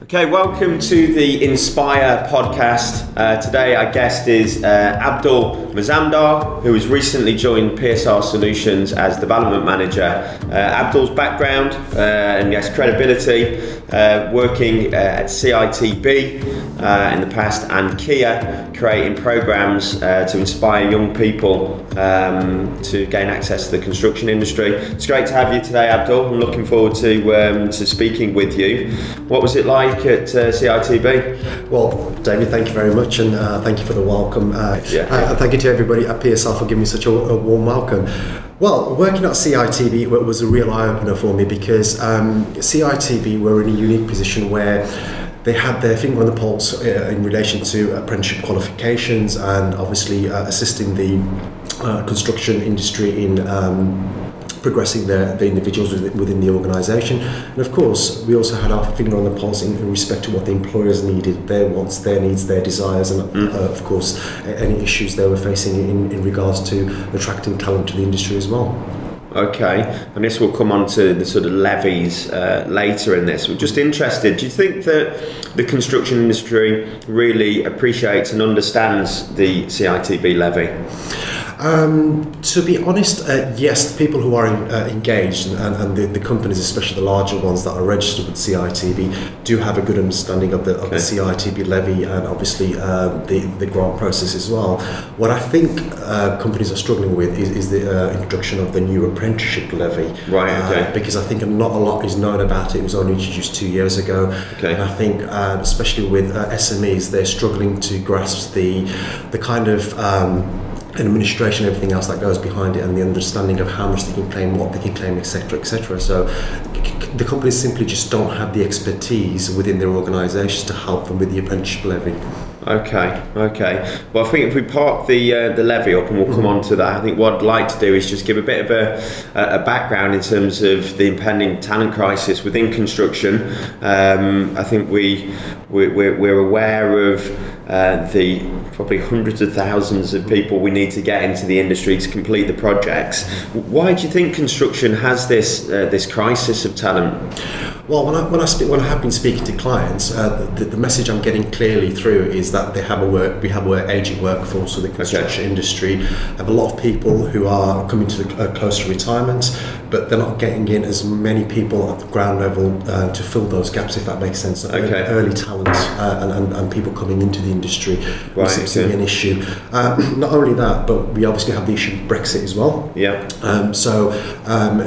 Okay, welcome to the Inspire Podcast. Today our guest is Abdul Mozzamdar, who has recently joined PSR Solutions as Development Manager. Abdul's background and yes, credibility, working at CITB in the past and Kia, creating programs to inspire young people to gain access to the construction industry. It's great to have you today, Abdul. I'm looking forward to speaking with you. What was it like at CITB? Well, David, thank you very much, and thank you for the welcome. Thank you to everybody at PSR for giving me such a warm welcome. Well, working at CITB was a real eye-opener for me because CITB were in a unique position where they had their finger on the pulse in relation to apprenticeship qualifications and obviously assisting the construction industry in progressing the individuals within the organisation. And of course, we also had our finger on the pulse in respect to what the employers needed, their wants, their needs, their desires, and of course, any issues they were facing in regards to attracting talent to the industry as well. Okay, and this will come on to the sort of levies later in this. We're just interested, do you think that the construction industry really appreciates and understands the CITB levy? To be honest, yes, the people who are engaged and the companies, especially the larger ones that are registered with CITB, do have a good understanding of the CITB levy and obviously the grant process as well. What I think companies are struggling with is the introduction of the new apprenticeship levy. Right, okay. Because I think not a lot is known about it. It was only introduced 2 years ago. Okay. And I think, especially with SMEs, they're struggling to grasp the kind of administration, everything else that goes behind it, and the understanding of how much they can claim, what they can claim, etc., etc. So the companies simply just don't have the expertise within their organisations to help them with the apprenticeship levy. Okay, okay. Well, I think if we park the levy up, and we'll come on to that, I think what I'd like to do is just give a bit of a background in terms of the impending talent crisis within construction. I think we're aware of the probably hundreds of thousands of people we need to get into the industry to complete the projects. Why do you think construction has this this crisis of talent? Well, when I have been speaking to clients, the message I'm getting clearly through is that they have we have an aging workforce. So the construction industry have a lot of people who are coming to close to retirement, but they're not getting in as many people at the ground level to fill those gaps, if that makes sense. Okay. Early talent and people coming into the industry seems to be an issue. Not only that, but we obviously have the issue of Brexit as well. Yeah.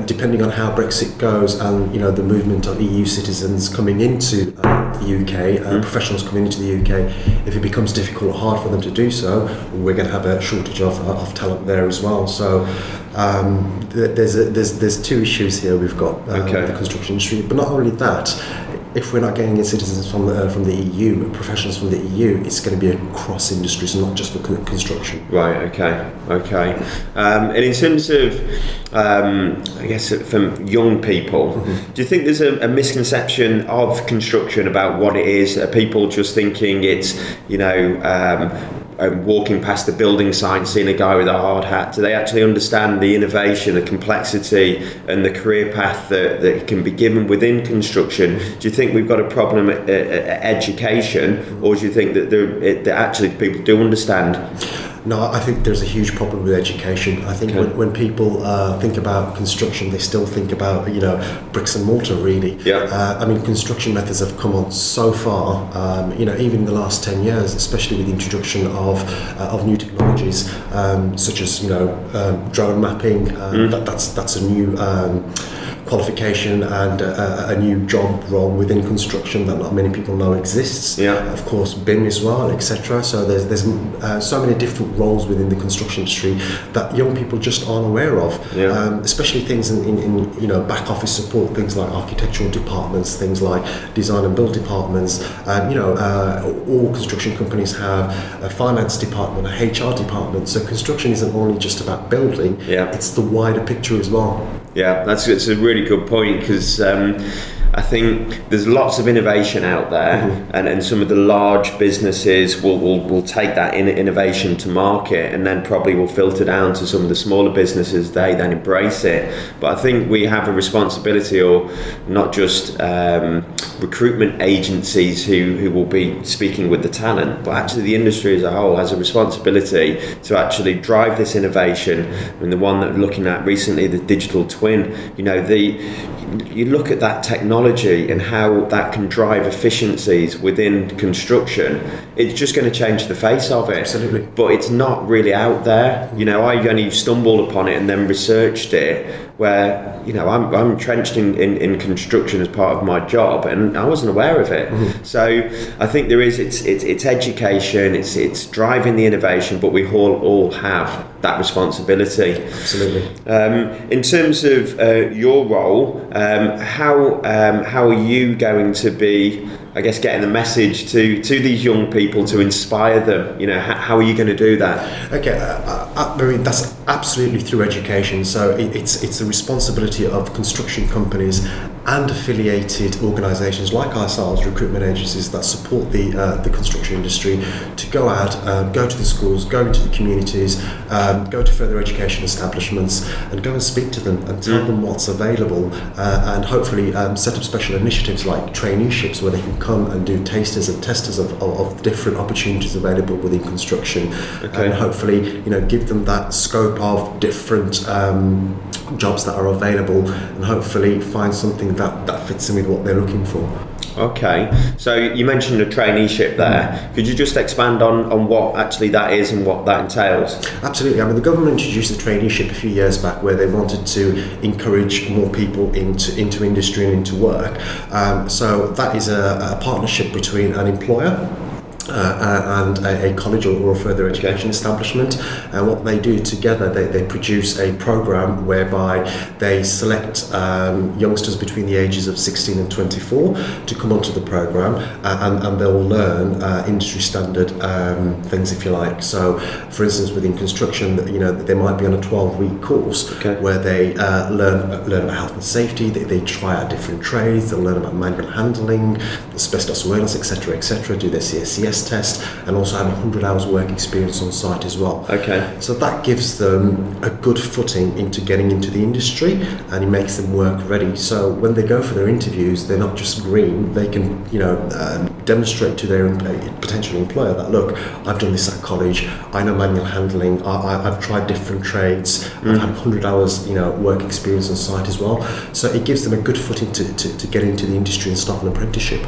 Depending on how Brexit goes, and you know the movement of EU citizens coming into the UK, professionals coming into the UK, if it becomes difficult or hard for them to do so, we're going to have a shortage of talent there as well. So there's two issues here. We've got the construction industry, but not only that. If we're not getting in citizens from the EU, professionals from the EU, it's going to be across industries, not just for construction. Right. Okay. Okay. And in terms of, I guess, from young people, do you think there's a misconception of construction about what it is? Are people just thinking it's, you know, walking past the building site, seeing a guy with a hard hat? Do they actually understand the innovation, the complexity, and the career path that can be given within construction? Do you think we've got a problem at education, or do you think that actually people do understand? No, I think there's a huge problem with education. I think when people think about construction, they still think about, you know, bricks and mortar, really. Yeah. I mean, construction methods have come on so far, you know, even in the last 10 years, especially with the introduction of new technologies, such as, you know, drone mapping. That's a new qualification and a new job role within construction that not many people know exists. Yeah. Of course, BIM as well, etc. So there's so many different roles within the construction industry that young people just aren't aware of. Yeah. Especially things in you know, back office support, things like architectural departments, things like design and build departments. You know, all construction companies have a finance department, a HR department. So construction isn't only just about building. Yeah. It's the wider picture as well. Yeah, that's a really good point, because I think there's lots of innovation out there, mm-hmm. and some of the large businesses will take that innovation to market, and then probably will filter down to some of the smaller businesses. They then embrace it. But I think we have a responsibility, or not just recruitment agencies who will be speaking with the talent, but actually the industry as a whole has a responsibility to actually drive this innovation. And the one that we're looking at recently, the digital twin, you know, you look at that technology and how that can drive efficiencies within construction. It's just going to change the face of it. Absolutely. But it's not really out there. You know, I only stumbled upon it and then researched it, where, you know, I'm entrenched in construction as part of my job, and I wasn't aware of it. Mm-hmm. So I think there is, it's education, it's driving the innovation, but we all have that responsibility. Absolutely. In terms of your role, how are you going to be, I guess, getting the message to these young people to inspire them? You know, how are you going to do that? Okay, I mean, that's absolutely through education. So it's the responsibility of construction companies and affiliated organisations like ourselves, recruitment agencies that support the construction industry, to go out, go to the schools, go into the communities, go to further education establishments, and go and speak to them and tell them what's available, and hopefully set up special initiatives like traineeships, where they can come and do tasters and testers of different opportunities available within construction. Okay. And hopefully, you know, give them that scope of different jobs that are available, and hopefully find something that fits in with what they're looking for. Okay, so you mentioned a traineeship there. Could you just expand on what actually that is and what that entails? Absolutely. I mean, the government introduced a traineeship a few years back, where they wanted to encourage more people into industry and into work. So that is a partnership between an employer and a college or a further education establishment, and what they do together, they produce a program whereby they select youngsters between the ages of 16 and 24 to come onto the program, and they'll learn industry standard things, if you like. So, for instance, within construction, you know, they might be on a 12-week course, where they learn about health and safety. They try out different trades. They'll learn about manual handling, asbestos awareness, etc., etc. Do their CSCS test, and also have 100 hours work experience on site as well. Okay. So that gives them a good footing into getting into the industry, and it makes them work ready. So when they go for their interviews, they're not just green. They can, you know, demonstrate to their potential employer that, look, I've done this at college. I know manual handling. I've tried different trades. I've had 100 hours, you know, work experience on site as well. So it gives them a good footing to get into the industry and start an apprenticeship.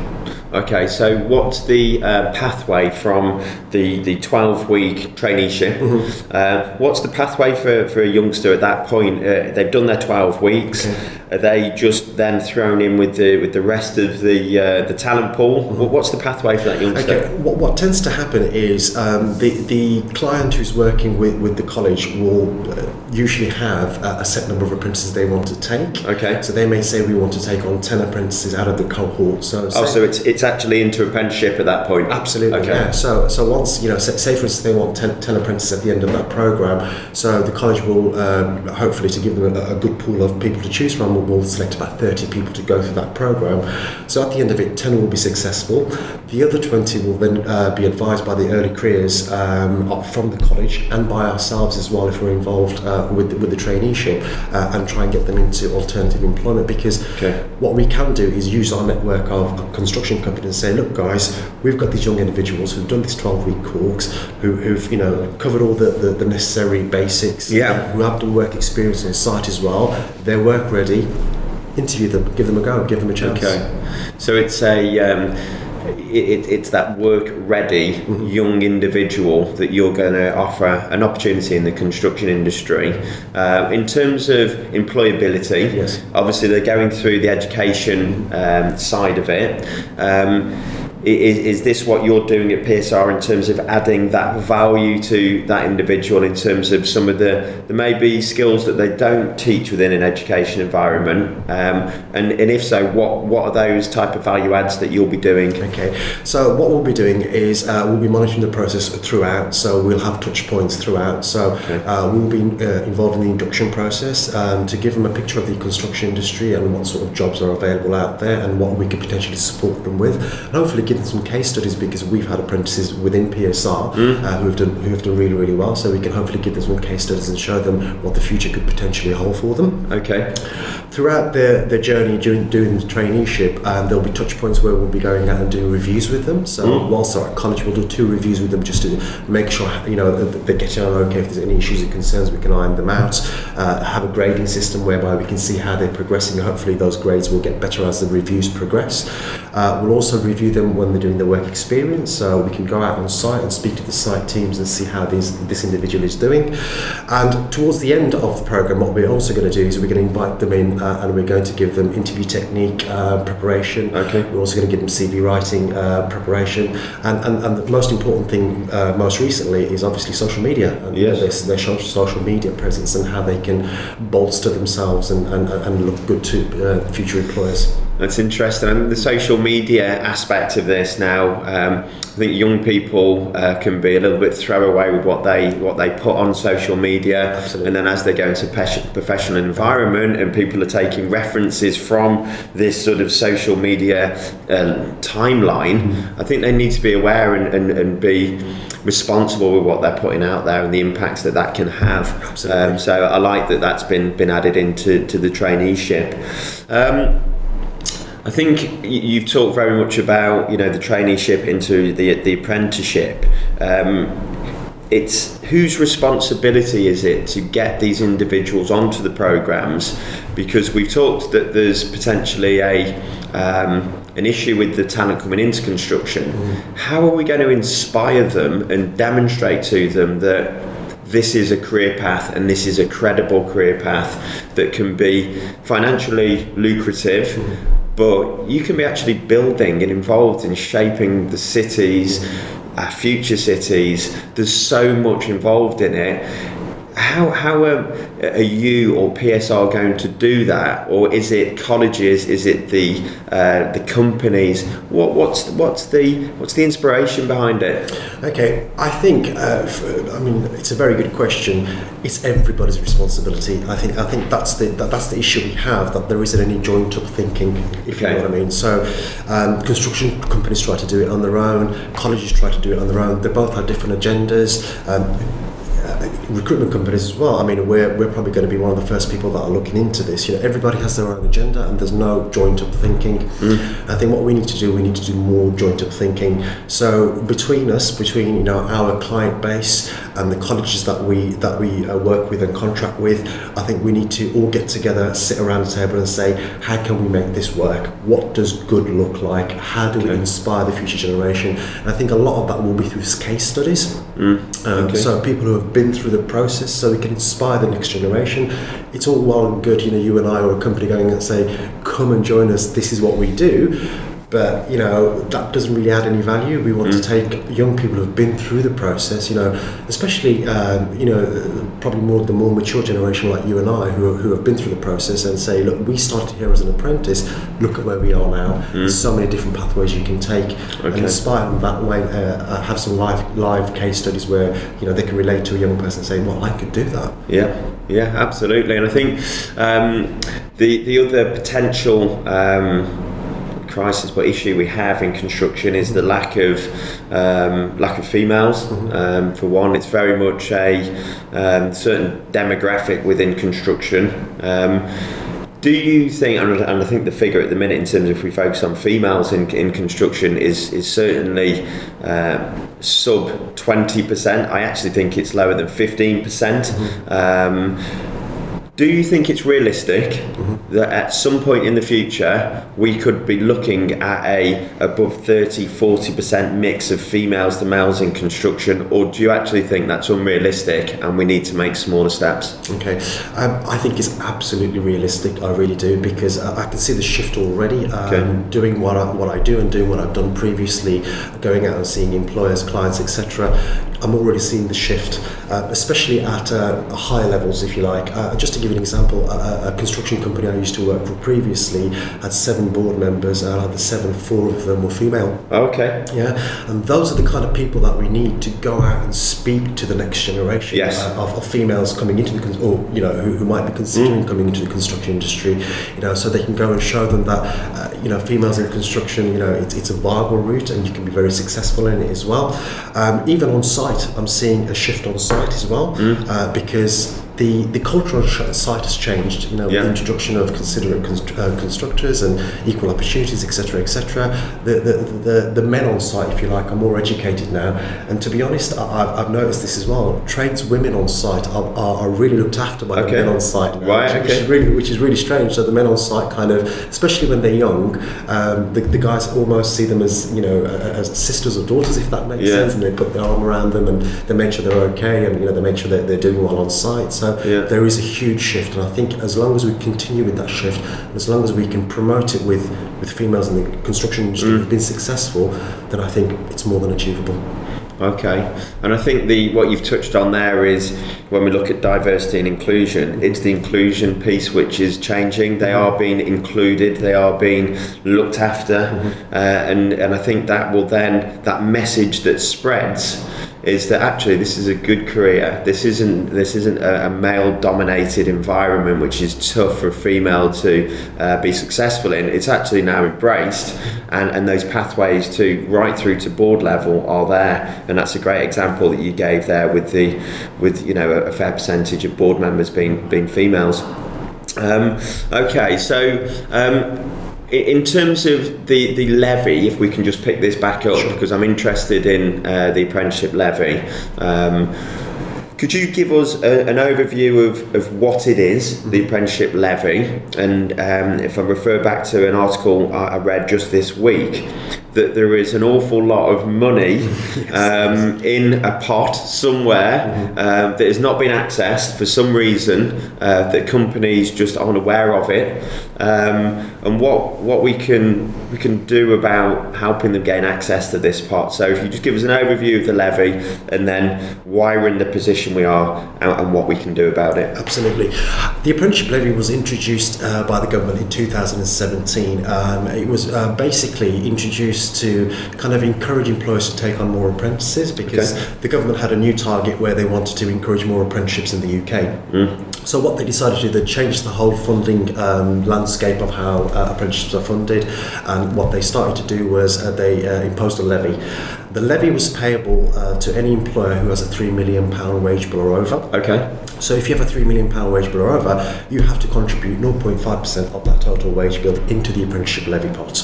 Okay, so what's the pathway from the 12-week traineeship? Mm-hmm. What's the pathway for a youngster at that point? They've done their 12 weeks. Okay. Are they just then thrown in with the rest of the talent pool? Mm-hmm. What's the pathway for that youngster? Okay, what tends to happen is the client who's working with the college will usually have a set number of apprentices they want to take. Okay. So they may say, we want to take on 10 apprentices out of the cohort. So it's actually into apprenticeship at that point. Absolutely. Okay. Yeah. So once, you know, say for instance they want 10 apprentices at the end of that program, so the college will hopefully, to give them a good pool of people to choose from, will select about 30 people to go through that program. So at the end of it, 10 will be successful. The other 20 will then be advised by the early careers from the college, and by ourselves as well, if we're involved with the traineeship, and try and get them into alternative employment. Because what we can do is use our network of construction companies and say, look guys, we've got these young individuals who've done this 12-week course, who've you know, covered all the necessary basics, who have done work experience on site as well, they're work ready. Interview them, give them a go, give them a chance. Okay, so it's a it's that work-ready young individual that you're going to offer an opportunity in the construction industry. In terms of employability, obviously they're going through the education side of it. Is this what you're doing at PSR in terms of adding that value to that individual in terms of some of the maybe skills that they don't teach within an education environment? And if so, what are those type of value adds that you'll be doing? Okay, so what we'll be doing is we'll be monitoring the process throughout, so we'll have touch points throughout. So okay. We'll be involved in the induction process to give them a picture of the construction industry and what sort of jobs are available out there and what we could potentially support them with, and hopefully give them some case studies, because we've had apprentices within PSR who have done really, really well, so we can hopefully give them some case studies and show them what the future could potentially hold for them. Okay. Throughout their journey during the traineeship, there'll be touch points where we'll be going out and doing reviews with them. So whilst they're at college, we'll do 2 reviews with them just to make sure, you know, that they're getting on okay. If there's any issues or concerns, we can iron them out. Have a grading system whereby we can see how they're progressing. Hopefully those grades will get better as the reviews progress. We'll also review them when they're doing their work experience, so we can go out on site and speak to the site teams and see how this individual is doing. And towards the end of the programme, what we're also going to do is we're going to invite them in and we're going to give them interview technique preparation. Okay. We're also going to give them CV writing preparation, and the most important thing most recently is obviously social media and yes. their social media presence and how they can bolster themselves and look good to future employers. That's interesting. And the social media aspect of this now, I think young people can be a little bit throwaway with what they put on social media. Absolutely. And then as they go into professional environment and people are taking references from this sort of social media timeline, I think they need to be aware and be responsible with what they're putting out there and the impacts that can have. Absolutely. So I like that's been added into the traineeship. I think you've talked very much about, you know, the traineeship into the apprenticeship. It's whose responsibility is it to get these individuals onto the programs? Because we've talked that there's potentially an issue with the talent coming into construction. How are we going to inspire them and demonstrate to them that this is a career path and this is a credible career path that can be financially lucrative, but you can be actually building and involved in shaping the cities, our future cities? There's so much involved in it. How are you or PSR going to do that? Or is it colleges? Is it the companies? What's the inspiration behind it? Okay, I think it's a very good question. It's everybody's responsibility. I think that's the issue we have, that there isn't any joint up thinking, if okay. you know what I mean. So construction companies try to do it on their own. Colleges try to do it on their own. They both have different agendas. Recruitment companies as well. I mean, we're probably going to be one of the first people that are looking into this. You know, everybody has their own agenda, and there's no joint up thinking. I think what we need to do more joint up thinking. So between us, you know, our client base and the colleges that we work with and contract with, I think we need to all get together, sit around the table, and say, how can we make this work? What does good look like? How do we inspire the future generation? And I think a lot of that will be through case studies. So people who have been through the process, so we can inspire the next generation. It's all well and good, you know, you and I or a company going and say, come and join us, this is what we do. But, you know, that doesn't really add any value. We want to take young people who've been through the process, you know, especially, you know, probably the more mature generation like you and I who have been through the process, and say, look, we started here as an apprentice, look at where we are now. There's so many different pathways you can take, and inspire them that way. Have some live case studies where, you know, they can relate to a young person and say, well, I could do that. Yeah, absolutely. And I think the other potential crisis, but issue we have in construction is the lack of females. For one, it's very much a certain demographic within construction. Do you think, and I think the figure at the minute in terms of if we focus on females in construction is certainly sub 20%. I actually think it's lower than 15%. Do you think it's realistic that at some point in the future we could be looking at a above 30-40% mix of females to males in construction, or do you actually think that's unrealistic and we need to make smaller steps? Okay, I think it's absolutely realistic, I really do, because I can see the shift already. Doing what I do and doing what I've done previously, going out and seeing employers, clients, etc., I'm already seeing the shift, especially at higher levels, if you like. Just to give you an example, a construction company I used to work for previously had 7 board members, and out of the 7, 4 of them were female. Okay. Yeah, and those are the kind of people that we need to go out and speak to the next generation of females coming into the, or you know, who might be considering coming into the construction industry, you know, so they can go and show them that you know, females in construction, you know, it's a viable route and you can be very successful in it as well. Even on site, I'm seeing a shift on site as well, because the culture on site has changed, you know, with the introduction of considerate constructors and equal opportunities, etc., etc. The men on site, if you like, are more educated now, and to be honest, I've noticed this as well. Tradeswomen on site are really looked after by the men on site now, which is really strange. So the men on site kind of, especially when they're young, the guys almost see them as, you know, as sisters or daughters, if that makes sense, and they put their arm around them and they make sure they're okay, and you know, they make sure that they're doing well on site. So there is a huge shift, and I think as long as we continue with that shift, and as long as we can promote it with females in the construction industry who've been successful, then I think it's more than achievable. Okay, and I think what you've touched on there is, when we look at diversity and inclusion, it's the inclusion piece which is changing. They are being included, they are being looked after, and I think that will then, that message that spreads is that actually this is a good career. This isn't a male-dominated environment which is tough for a female to be successful in. It's actually now embraced, and those pathways to right through to board level are there. And that's a great example that you gave there with you know, a fair percentage of board members being females. Okay, so. In terms of the levy, if we can just pick this back up, because I'm interested in the apprenticeship levy, could you give us an overview of what it is, the apprenticeship levy? And if I refer back to an article I read just this week, that there is an awful lot of money in a pot somewhere that has not been accessed for some reason, that companies just aren't aware of it, and what we can do about helping them gain access to this pot. So if you just give us an overview of the levy and then why we're in the position we are and what we can do about it. Absolutely. The apprenticeship levy was introduced by the government in 2017. It was basically introduced to kind of encourage employers to take on more apprentices, because the government had a new target where they wanted to encourage more apprenticeships in the UK. So what they decided to do, they changed the whole funding landscape of how apprenticeships are funded, and what they started to do was they imposed a levy. The levy was payable to any employer who has a £3 million wage bill or over. Okay. So if you have a £3 million wage bill or over, you have to contribute 0.5% of that total wage bill into the apprenticeship levy pot.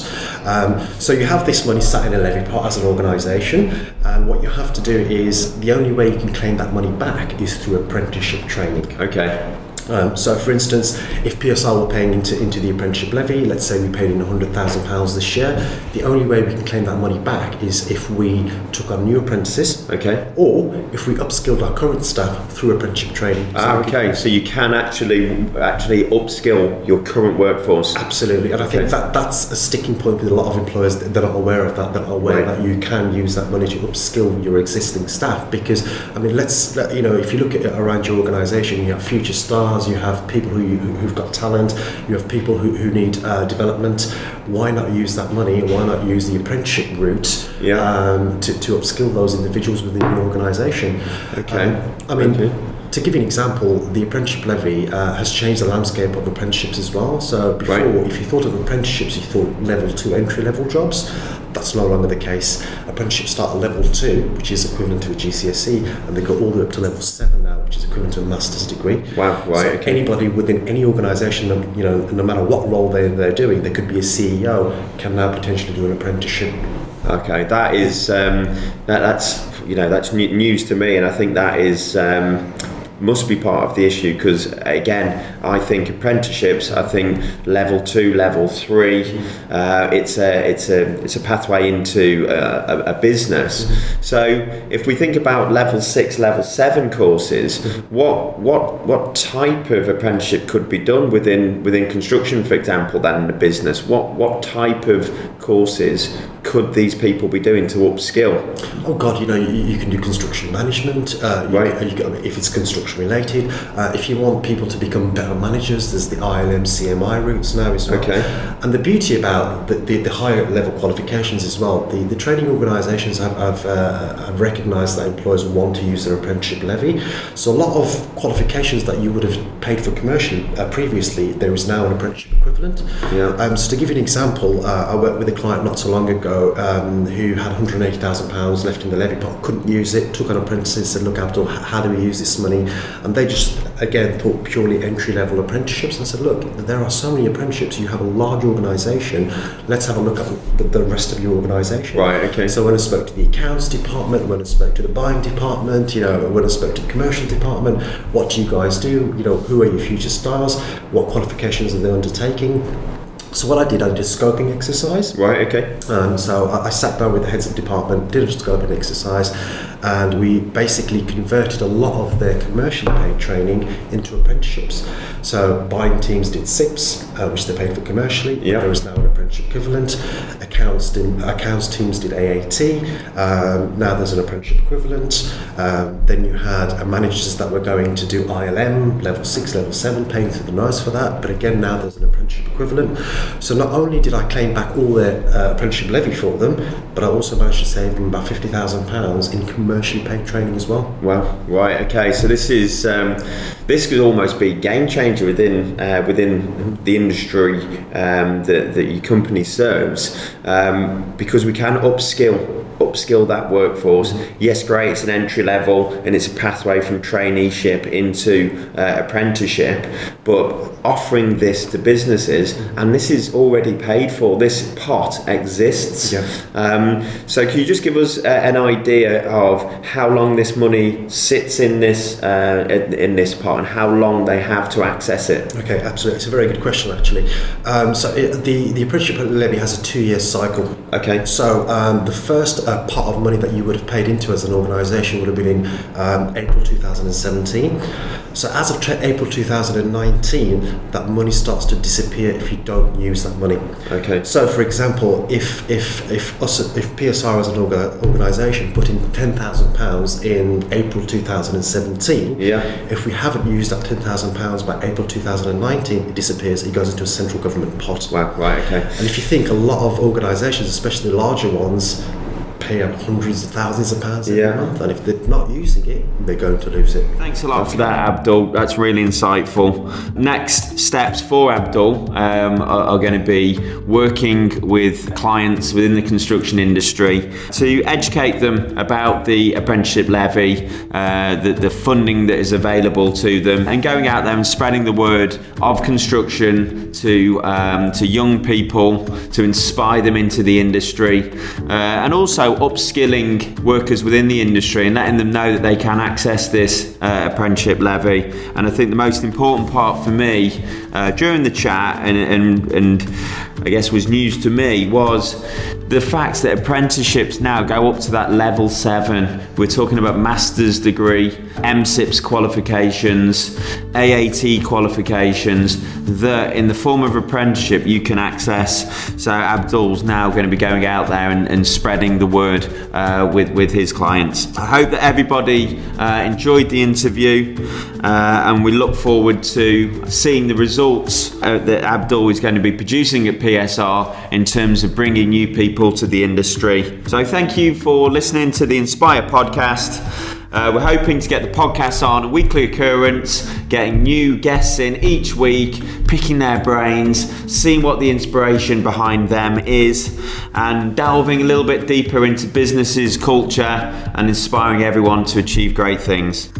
So you have this money sat in a levy pot as an organisation, and what you have to do is, the only way you can claim that money back is through apprenticeship training. Okay. So for instance, if PSR were paying into the apprenticeship levy, let's say we paid in £100,000 this year, the only way we can claim that money back is if we took on new apprentices, or if we upskilled our current staff through apprenticeship training. So so you can actually upskill your current workforce. Absolutely, and I think that's a sticking point with a lot of employers that are aware of that, that you can use that money to upskill your existing staff, because, I mean, you know, if you look at it around your organisation, you have future stars, you have people who've got talent, you have people who need development. Why not use that money? Why not use the apprenticeship route to upskill those individuals within your organisation? I mean, to give you an example, the apprenticeship levy has changed the landscape of apprenticeships as well. So before, if you thought of apprenticeships, you thought level 2 entry-level jobs. That's no longer the case. Apprenticeships start at level 2, which is equivalent to a GCSE, and they go all the way up to level 7 now, which is equivalent to a master's degree. Wow! Right. So anybody within any organisation, you know, no matter what role they're doing, they could be a CEO, can now potentially do an apprenticeship. Okay, that is that's, you know, that's news to me, and I think that is. must be part of the issue, because again, I think apprenticeships, I think level 2, level 3, it's a pathway into a business. So if we think about level 6, level 7 courses, what type of apprenticeship could be done within construction, for example, then in a business? What type of courses could these people be doing to upskill? Oh God, you know, you can do construction management. If it's construction related, if you want people to become better managers, there's the ILM CMI routes now as well. Okay. And the beauty about the higher level qualifications as well, the training organisations have recognised that employers want to use their apprenticeship levy. So a lot of qualifications that you would have paid for commercially previously, there is now an apprenticeship equivalent. Yeah. So to give you an example, I worked with a client not so long ago who had £180,000 left in the levy pot, couldn't use it, took on apprentices and said, look Abdul, how do we use this money? And they just again thought purely entry level apprenticeships, and said, look, there are so many apprenticeships, you have a large organisation, let's have a look at the rest of your organisation. Right, okay. So when I spoke to the accounts department, when I spoke to the buying department, you know, when I spoke to the commercial department, what do you guys do? You know, who are your future stars? What qualifications are they undertaking? So what I did a scoping exercise. Right, okay. So I sat down with the heads of department, did a scoping exercise, and we basically converted a lot of their commercially paid training into apprenticeships. So buying teams did SIPs, which they paid for commercially. Yep. But there is now an apprenticeship equivalent. Accounts teams did AAT. Now there's an apprenticeship equivalent. Then you had managers that were going to do ILM, level 6, level 7, paying through the nose for that. But again, now there's an apprenticeship equivalent. So not only did I claim back all their apprenticeship levy for them, but I also managed to save them about £50,000 in commercially paid training as well. Wow, right, okay. So this could almost be a game changer within the industry that your company serves, because we can upskill that workforce. Yes, great, it's an entry level and it's a pathway from traineeship into apprenticeship, but offering this to businesses, and this is already paid for, this pot exists. Yeah. So can you just give us an idea of how long this money sits in this pot and how long they have to access it? Okay, absolutely, it's a very good question actually. So the apprenticeship levy has a 2-year cycle. Okay. So the first pot of money that you would have paid into as an organisation would have been in April 2017. So as of April 2019, that money starts to disappear if you don't use that money. Okay. So for example, if PSR as an organisation put in £10,000 in April 2017, yeah. If we haven't used that £10,000 by April 2019, it disappears. It goes into a central government pot. Wow. Right. Okay. And if you think, a lot of organisations, especially the larger ones, pay out hundreds of thousands of pounds every month, and if they're not using it, they're going to lose it. Thanks a lot for that, Abdul. That's really insightful. Next steps for Abdul are going to be working with clients within the construction industry to educate them about the apprenticeship levy, the funding that is available to them, and going out there and spreading the word of construction to young people to inspire them into the industry, and also upskilling workers within the industry and letting them know that they can access this apprenticeship levy. And I think the most important part for me during the chat, and I guess was news to me, was the fact that apprenticeships now go up to that level 7. We're talking about master's degree, MCIPS qualifications, AAT qualifications, that in the form of apprenticeship you can access. So Abdul's now going to be going out there and spreading the word with his clients. I hope that everybody enjoyed the interview, and we look forward to seeing the results that Abdul is going to be producing at PSR in terms of bringing new people to the industry. So thank you for listening to the Inspire podcast. We're hoping to get the podcast on a weekly occurrence, getting new guests in each week, picking their brains, seeing what the inspiration behind them is, and delving a little bit deeper into businesses, culture, and inspiring everyone to achieve great things.